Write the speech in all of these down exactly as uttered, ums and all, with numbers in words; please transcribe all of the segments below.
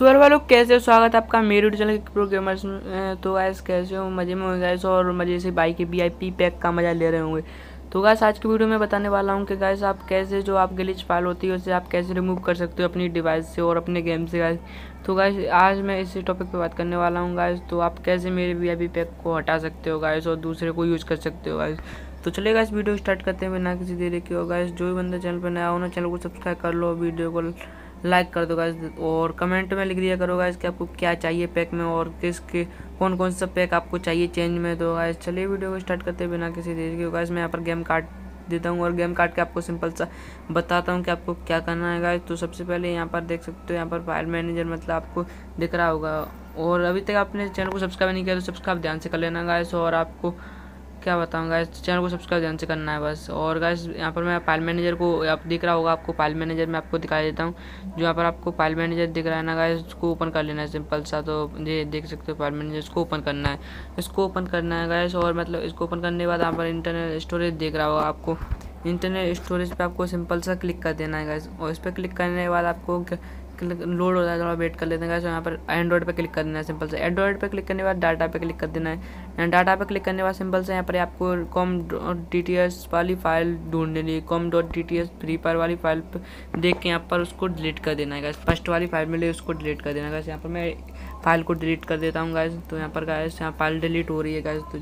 So hello लोग कैसे हो, स्वागत है आपका मेरे यूट्यूब चैनल के प्रो गेमर्स में। तो गाइस कैसे हो, मज़े में हो गाइस, और मज़े से बाइक के वीआईपी पैक का मज़ा ले रहे होंगे। तो गाइस आज की वीडियो में बताने वाला हूं कि गाइस आप कैसे जो आप ग्लिच फाइल होती है उसे आप कैसे रिमूव कर सकते हो अपनी डिवाइस से और अपने गेम से गाइस। तो गाइस आज मैं इसी टॉपिक पे बात करने वाला हूं गाइस। तो आप कैसे मेरे वीआईपी पैक को हटा सकते हो गाइस और दूसरे को यूज़ कर सकते हो गाइस। तो चलिए गाइस वीडियो स्टार्ट करते हैं बिना किसी देरी के। और गाइस जो भी बंदा चैनल पर नया हो ना, चैनल को सब्सक्राइब कर लो, वीडियो को लाइक कर दो गाइस, और कमेंट में लिख दिया करो गाइस कि आपको क्या चाहिए पैक में और किस के कौन कौन सा पैक आपको चाहिए चेंज में। तो गाइस चलिए वीडियो को स्टार्ट करते हैं बिना किसी देरी के। गाइस मैं यहाँ पर गेम काट देता हूँ और गेम काट के आपको सिंपल सा बताता हूँ कि आपको क्या करना है गाइस। तो सबसे पहले यहाँ पर देख सकते हो, यहाँ पर फाइल मैनेजर मतलब आपको दिख रहा होगा। और अभी तक आपने चैनल को सब्सक्राइब नहीं किया तो सब्सक्राइब ध्यान से कर लेना गाइस, और आपको क्या बताऊँगा इस चैनल को सब्सक्राइब ध्यान से करना है बस। और गाइस यहाँ पर मैं फाइल मैनेजर को आप दिख रहा होगा, आपको फाइल मैनेजर में आपको दिखा देता हूँ। जो यहाँ पर आपको फाइल मैनेजर दिख रहा है ना गाइस, उसको ओपन कर लेना है सिंपल सा। तो ये देख सकते हो फाइल मैनेजर, इसको ओपन करना है, इसको ओपन करना है गाइस। और मतलब इसको ओपन करने के बाद यहाँ पर इंटरनल स्टोरेज दिख रहा होगा आपको, इंटरनल स्टोरेज पर आपको सिंपल सा क्लिक कर देना है गाइस। और इस पर क्लिक करने के बाद आपको लोड हो जाए, थोड़ा वेट कर लेते हैं गाइस। यहाँ पर एंड्रॉइड पे क्लिक कर देना है सिंपल से, एंड्रॉइड पे क्लिक करने के बाद डाटा पे क्लिक कर देना है। डाटा पे क्लिक करने के बाद सिंपल से यहाँ पर आपको कॉम डी टी एस वाली फाइल ढूंढ लेनी है, com dot D T S free fire वाली फाइल देख के यहाँ पर उसको डिलीट कर देना है गाइस। फर्स्ट वाली फाइल मिली उसको डिलीट कर देना है गाइस। यहाँ पर मैं फाइल को डिलीट कर देता हूँ गाइस। तो यहाँ पर गाइस यहाँ फाइल डिलीट हो रही है गाइस। तो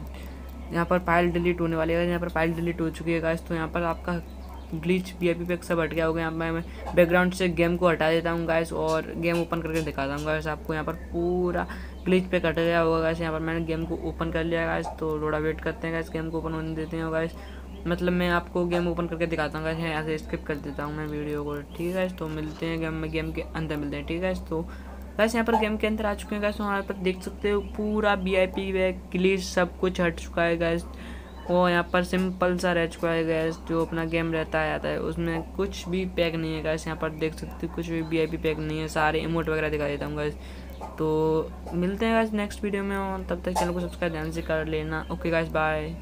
यहाँ पर फाइल डिलीट होने वाली है, यहाँ पर फाइल डिलीट हो चुकी है गाइस। तो यहाँ पर आपका ग्लिच वीआईपी पैक सब हट गया होगा। यहाँ पर मैं बैकग्राउंड से गेम को हटा देता हूँ गाइस और गेम ओपन करके दिखाता हूँ गाइस आपको। यहाँ पर पूरा ग्लिच पैक हट गया होगा गाइस। यहाँ पर मैंने गेम को ओपन कर लिया गाइस। तो थोड़ा वेट करते हैं गाइस, गेम को ओपन होने देते हैं गाइस। मतलब मैं आपको गेम ओपन करके दिखाता हूँ गाइस, यहाँ से स्किप कर देता हूँ मैं वीडियो को, ठीक है। तो मिलते हैं गेम में, गेम के अंदर मिलते हैं, ठीक है। तो गाइस यहाँ पर गेम के अंदर आ चुके हैं गाइस। वहाँ पर देख सकते हो पूरा वीआईपी पैक ग्लिच सब कुछ हट चुका है गाइस। और यहाँ पर सिंपल सा रह चुका है गैस, जो अपना गेम रहता है आता है उसमें कुछ भी पैक नहीं है गैस। यहाँ पर देख सकते हो कुछ भी वीआईपी पैक नहीं है, सारे इमोट वगैरह दिखा देता हूँ गैस। तो मिलते हैं गैस नेक्स्ट वीडियो में, और तब तक चैनल को सब्सक्राइब ध्यान से कर लेना। Okay guys, bye.